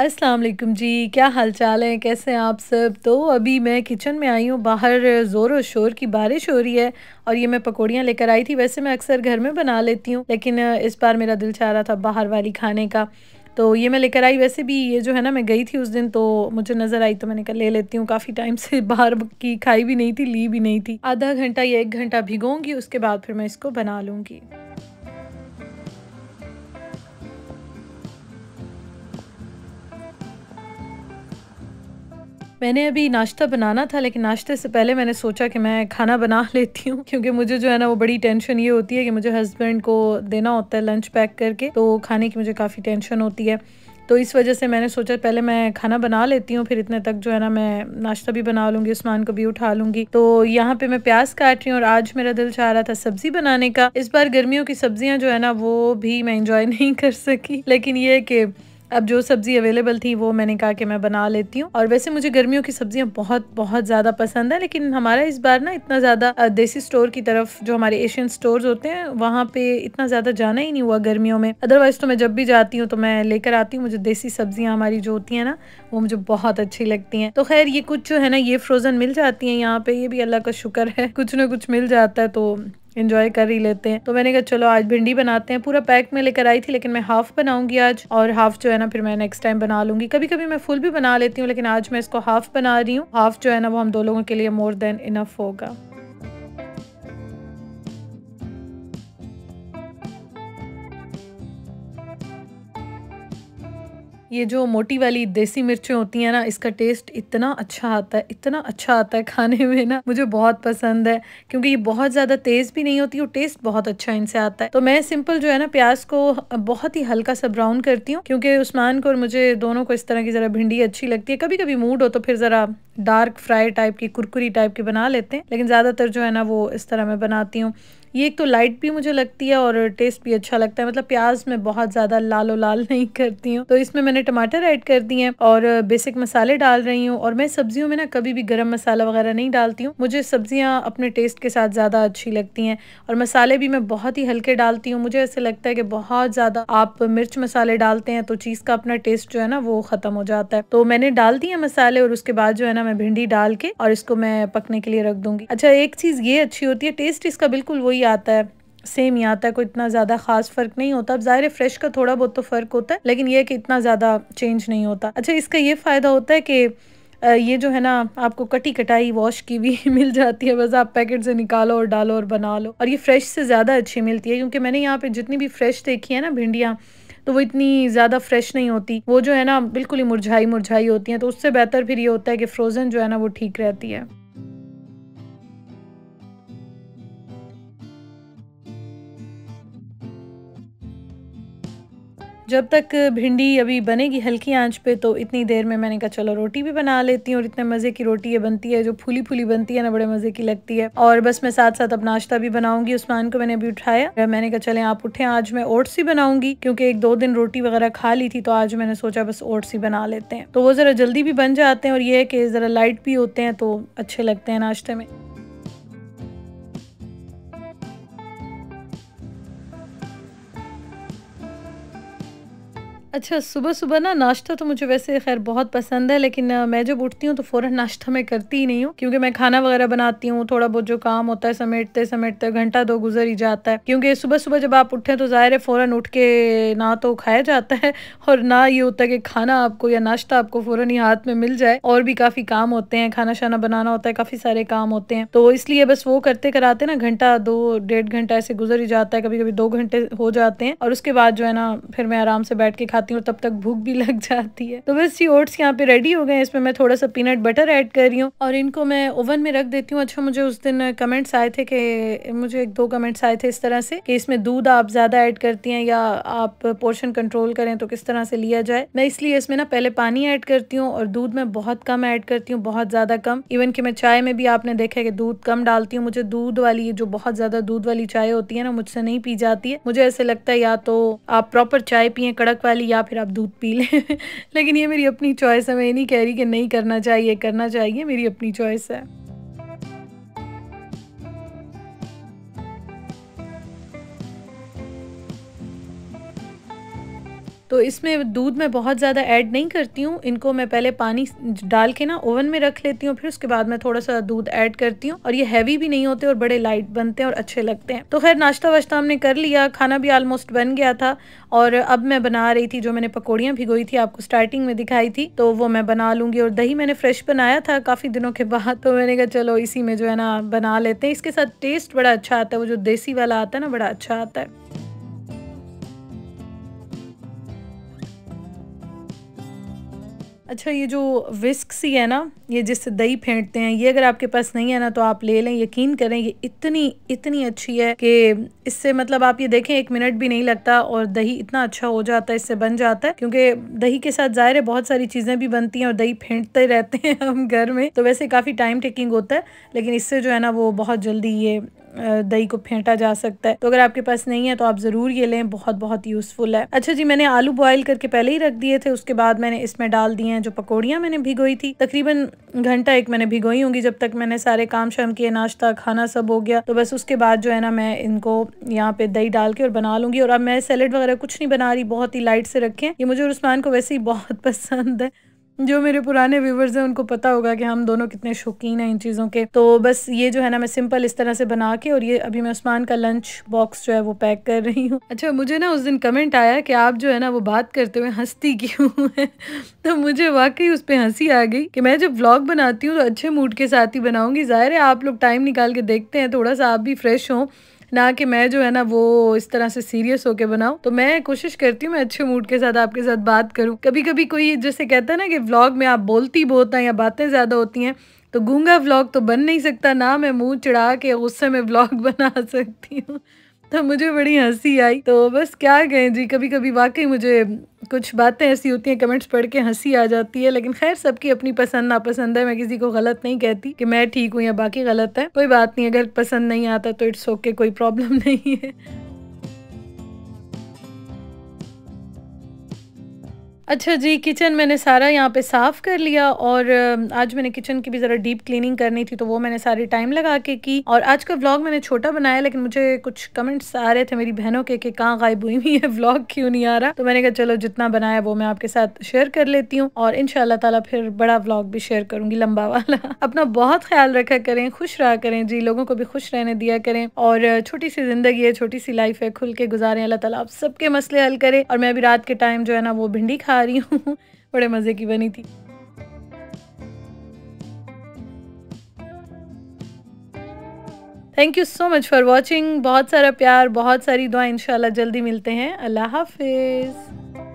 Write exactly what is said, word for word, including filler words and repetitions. अस्सलाम वालेकुम जी, क्या हाल चाल है, कैसे हैं आप सब। तो अभी मैं किचन में आई हूँ, बाहर ज़ोर और शोर की बारिश हो रही है और ये मैं पकौड़ियाँ लेकर आई थी। वैसे मैं अक्सर घर में बना लेती हूँ, लेकिन इस बार मेरा दिल चाह रहा था बाहर वाली खाने का, तो ये मैं लेकर आई। वैसे भी ये जो है ना, मैं गई थी उस दिन तो मुझे नज़र आई तो मैंने कहा ले लेती हूँ। काफ़ी टाइम से बाहर की खाई भी नहीं थी, ली भी नहीं थी। आधा घंटा या एक घंटा भिगोंगी, उसके बाद फिर मैं इसको बना लूँगी। मैंने अभी नाश्ता बनाना था, लेकिन नाश्ते से पहले मैंने सोचा कि मैं खाना बना लेती हूँ, क्योंकि मुझे जो है ना वो बड़ी टेंशन ये होती है कि मुझे हस्बैंड को देना होता है लंच पैक करके, तो खाने की मुझे काफ़ी टेंशन होती है। तो इस वजह से मैंने सोचा पहले मैं खाना बना लेती हूँ, फिर इतने तक जो है ना मैं नाश्ता भी बना लूँगी, उस्मान को भी उठा लूँगी। तो यहाँ पे मैं प्याज काट रही हूँ और आज मेरा दिल चाह रहा था सब्ज़ी बनाने का। इस बार गर्मियों की सब्जियाँ जो है ना वो भी मैं इंजॉय नहीं कर सकी, लेकिन ये कि अब जो सब्ज़ी अवेलेबल थी वो मैंने कहा कि मैं बना लेती हूँ। और वैसे मुझे गर्मियों की सब्जियाँ बहुत बहुत ज़्यादा पसंद है, लेकिन हमारा इस बार ना इतना ज़्यादा देसी स्टोर की तरफ, जो हमारे एशियन स्टोर्स होते हैं, वहाँ पे इतना ज़्यादा जाना ही नहीं हुआ गर्मियों में। अदरवाइज़ तो मैं जब भी जाती हूँ तो मैं लेकर आती हूँ। मुझे देसी सब्जियाँ हमारी जो होती हैं ना वो मुझे बहुत अच्छी लगती हैं। तो खैर ये कुछ जो है ना ये फ्रोज़न मिल जाती हैं यहाँ पे, ये भी अल्लाह का शुक्र है, कुछ ना कुछ मिल जाता है तो एंजॉय कर ही लेते हैं। तो मैंने कहा चलो आज भिंडी बनाते हैं। पूरा पैक मैं लेकर आई थी, लेकिन मैं हाफ बनाऊंगी आज, और हाफ जो है ना फिर मैं नेक्स्ट टाइम बना लूंगी। कभी कभी मैं फुल भी बना लेती हूँ, लेकिन आज मैं इसको हाफ बना रही हूँ। हाफ जो है ना वो हम दो लोगों के लिए मोर देन इनफ होगा। ये जो मोटी वाली देसी मिर्चें होती हैं ना, इसका टेस्ट इतना अच्छा आता है, इतना अच्छा आता है खाने में ना, मुझे बहुत पसंद है, क्योंकि ये बहुत ज़्यादा तेज़ भी नहीं होती और टेस्ट बहुत अच्छा इनसे आता है। तो मैं सिंपल जो है ना प्याज को बहुत ही हल्का सा ब्राउन करती हूँ, क्योंकि उस्मान को और मुझे दोनों को इस तरह की ज़रा भिंडी अच्छी लगती है। कभी कभी मूड हो तो फिर ज़रा डार्क फ्राई टाइप की, कुरकुरी टाइप की बना लेते हैं, लेकिन ज़्यादातर जो है ना वो इस तरह मैं बनाती हूँ। ये एक तो लाइट भी मुझे लगती है और टेस्ट भी अच्छा लगता है, मतलब प्याज में बहुत ज़्यादा लालो लाल नहीं करती हूँ। तो इसमें मैंने टमाटर ऐड कर दिए हैं और बेसिक मसाले डाल रही हूँ। और मैं सब्जियों में ना कभी भी गरम मसाला वगैरह नहीं डालती हूँ, मुझे सब्जियाँ अपने टेस्ट के साथ ज़्यादा अच्छी लगती हैं। और मसाले भी मैं बहुत ही हल्के डालती हूँ, मुझे ऐसे लगता है कि बहुत ज़्यादा आप मिर्च मसाले डालते हैं तो चीज़ का अपना टेस्ट जो है ना वो ख़त्म हो जाता है। तो मैंने डाल दिए मसाले और उसके बाद जो है ना मैं भिंडी डाल के और इसको मैं पकने के लिए रख दूँगी। अच्छा, एक चीज़ ये अच्छी होती है, टेस्ट इसका बिल्कुल वही आता है, सेम ही आता है, कोई इतना ज़्यादा खास फ़र्क नहीं होता। अब ज़ाहिर है फ्रेश का थोड़ा बहुत तो फ़र्क होता है, लेकिन यह है कि इतना ज़्यादा चेंज नहीं होता। अच्छा, इसका ये फ़ायदा होता है कि ये जो है ना आपको कटी कटाई वॉश की भी मिल जाती है, बस आप पैकेट से निकालो और डालो और बना लो। और ये फ्रेश से ज़्यादा अच्छी मिलती है, क्योंकि मैंने यहाँ पर जितनी भी फ्रेश देखी है ना भिंडियाँ, तो वो इतनी ज़्यादा फ्रेश नहीं होती, वो जो है ना बिल्कुल ही मुरझाई मुरझाई होती हैं। तो उससे बेहतर फिर ये होता है कि फ्रोज़न जो है ना वो ठीक रहती है। जब तक भिंडी अभी बनेगी हल्की आंच पे, तो इतनी देर में मैंने कहा चलो रोटी भी बना लेती हूँ। और इतने मज़े की रोटी ये बनती है, जो फूली फूली बनती है ना, बड़े मज़े की लगती है। और बस मैं साथ साथ अब नाश्ता भी बनाऊंगी। उस्मान को मैंने अभी उठाया, मैंने कहा चलें आप उठें, आज मैं ओट्स ही बनाऊंगी, क्योंकि एक दो दिन रोटी वगैरह खा ली थी, तो आज मैंने सोचा बस ओट्स ही बना लेते हैं। तो वो ज़रा जल्दी भी बन जाते हैं और ये है कि ज़रा लाइट भी होते हैं, तो अच्छे लगते हैं नाश्ते में। अच्छा, सुबह सुबह ना नाश्ता तो मुझे वैसे खैर बहुत पसंद है, लेकिन मैं जब उठती हूँ तो फ़ौरन नाश्ता मैं करती ही नहीं हूँ, क्योंकि मैं खाना वगैरह बनाती हूँ, थोड़ा बहुत जो काम होता है समेटते समेटते घंटा दो गुजर ही जाता है। क्योंकि सुबह सुबह जब आप उठें तो ज़ाहिर है फ़ौरन उठ के ना तो खाया जाता है, और ना ये होता है कि खाना आपको या नाश्ता आपको फ़ौरन ही हाथ में मिल जाए। और भी काफ़ी काम होते हैं, खाना शाना बनाना होता है, काफ़ी सारे काम होते हैं, तो इसलिए बस वो करते कराते ना घंटा दो डेढ़ घंटा ऐसे गुजर ही जाता है, कभी कभी दो घंटे हो जाते हैं। और उसके बाद जो है ना फिर मैं आराम से बैठ के और तब तक भूख भी लग जाती है। तो बस ये ओट्स यहाँ पे रेडी हो गए हैं, इसमें मैं थोड़ा सा पीनट बटर ऐड कर रही हूँ और इनको मैं ओवन में रख देती हूँ। अच्छा, मुझे उस दिन कमेंट्स आए थे कि मुझे एक दो कमेंट्स आए थे इस तरह से कि इसमें दूध आप ज़्यादा ऐड करती हैं या आप पोर्शन कंट्रोल करें, तो किस तरह से लिया जाए। मैं इसलिए इसमें ना पहले पानी ऐड करती हूँ और दूध मैं बहुत कम ऐड करती हूँ, बहुत ज़्यादा कम। इवन कि मैं चाय में भी आपने देखा है कि दूध कम डालती हूँ। मुझे दूध वाली, जो बहुत ज़्यादा दूध वाली चाय होती है ना, मुझसे नहीं पी जाती है। मुझे ऐसे लगता है या तो आप प्रॉपर चाय पिए कड़क वाली, या फिर आप दूध पी लें लेकिन ये मेरी अपनी चॉइस है, मैं ये नहीं कह रही कि नहीं करना चाहिए, करना चाहिए, मेरी अपनी चॉइस है। तो इसमें दूध मैं बहुत ज़्यादा ऐड नहीं करती हूँ। इनको मैं पहले पानी डाल के ना ओवन में रख लेती हूँ, फिर उसके बाद मैं थोड़ा सा दूध ऐड करती हूँ। और ये हैवी भी नहीं होते और बड़े लाइट बनते हैं और अच्छे लगते हैं। तो खैर नाश्ता वाश्ता हमने कर लिया, खाना भी ऑलमोस्ट बन गया था। और अब मैं बना रही थी, जो मैंने पकौड़ियाँ भिगोई थी आपको स्टार्टिंग में दिखाई थी, तो वो मैं बना लूँगी। और दही मैंने फ्रेश बनाया था काफ़ी दिनों के बाद, तो मैंने कहा चलो इसी में जो है ना बना लेते हैं। इसके साथ टेस्ट बड़ा अच्छा आता है, वो जो देसी वाला आता है ना बड़ा अच्छा आता है। अच्छा ये जो विस्क सी है ना, ये जिससे दही फेंटते हैं, ये अगर आपके पास नहीं है ना तो आप ले लें। यकीन करें ये इतनी इतनी अच्छी है कि इससे मतलब आप ये देखें एक मिनट भी नहीं लगता और दही इतना अच्छा हो जाता है, इससे बन जाता है। क्योंकि दही के साथ ज़ाहिर है बहुत सारी चीज़ें भी बनती हैं और दही फेंटते रहते हैं हम घर में, तो वैसे काफ़ी टाइम टेकिंग होता है, लेकिन इससे जो है ना वो बहुत जल्दी ये दही को फेंटा जा सकता है। तो अगर आपके पास नहीं है तो आप ज़रूर ये लें, बहुत बहुत यूज़फुल है। अच्छा जी मैंने आलू बॉयल करके पहले ही रख दिए थे, उसके बाद मैंने इसमें डाल दिए हैं जो पकौड़ियाँ मैंने भिगोई थी। तकरीबन घंटा एक मैंने भिगोई होंगी, जब तक मैंने सारे काम शाम किए, नाश्ता खाना सब हो गया। तो बस उसके बाद जो है ना मैं इनको यहाँ पे दही डाल के और बना लूँगी। और अब मैं सैलेड वगैरह कुछ नहीं बना रही, बहुत ही लाइट से रखें। ये मुझे और उस्मान को वैसे ही बहुत पसंद है, जो मेरे पुराने व्यूवर्स हैं उनको पता होगा कि हम दोनों कितने शौकीन हैं इन चीज़ों के। तो बस ये जो है ना मैं सिंपल इस तरह से बना के, और ये अभी मैं उस्मान का लंच बॉक्स जो है वो पैक कर रही हूँ। अच्छा मुझे ना उस दिन कमेंट आया कि आप जो है ना वो बात करते हुए हंसती क्यों है, तो मुझे वाकई उस पर हंसी आ गई कि मैं जब व्लॉग बनाती हूँ तो अच्छे मूड के साथ ही बनाऊँगी। ज़ाहिर है आप लोग टाइम निकाल के देखते हैं, थोड़ा सा आप भी फ्रेश हों, ना कि मैं जो है ना वो इस तरह से सीरियस होके बनाऊं। तो मैं कोशिश करती हूँ मैं अच्छे मूड के साथ आपके साथ बात करूँ। कभी कभी कोई जैसे कहता है ना कि व्लॉग में आप बोलती बहुत हैं या बातें ज़्यादा होती हैं, तो गूंगा व्लॉग तो बन नहीं सकता, ना मैं मुंह चिढ़ा के गुस्से में व्लॉग बना सकती हूँ। तो मुझे बड़ी हंसी आई, तो बस क्या कहें जी, कभी कभी वाकई मुझे कुछ बातें ऐसी होती हैं कमेंट्स पढ़ के हंसी आ जाती है। लेकिन खैर सबकी अपनी पसंद नापसंद है, मैं किसी को गलत नहीं कहती कि मैं ठीक हूँ या बाकी गलत है, कोई बात नहीं। अगर पसंद नहीं आता तो इट्स ओके, कोई प्रॉब्लम नहीं है। अच्छा जी किचन मैंने सारा यहाँ पे साफ़ कर लिया, और आज मैंने किचन की भी ज़रा डीप क्लीनिंग करनी थी, तो वो मैंने सारे टाइम लगा के की। और आज का व्लॉग मैंने छोटा बनाया, लेकिन मुझे कुछ कमेंट्स आ रहे थे मेरी बहनों के कि कहाँ गायब हुई हुई है, व्लॉग क्यों नहीं आ रहा। तो मैंने कहा चलो जितना बनाया वो मैं आपके साथ शेयर कर लेती हूँ, और इंशाल्लाह ताला फिर बड़ा व्लॉग भी शेयर करूँगी लंबा वाला। अपना बहुत ख्याल रखा करें, खुश रहा करें जी, लोगों को भी खुश रहने दिया करें। और छोटी सी ज़िंदगी है, छोटी सी लाइफ है, खुल के गुजारें। अल्लाह ताला आप सबके मसले हल करे। और मैं अभी रात के टाइम जो है ना वो भिंडी खा रही हूँ, बड़े मजे की बनी थी। Thank you so much for watching, बहुत सारा प्यार बहुत सारी दुआ, इंशाल्लाह जल्दी मिलते हैं। अल्लाह हाफिज।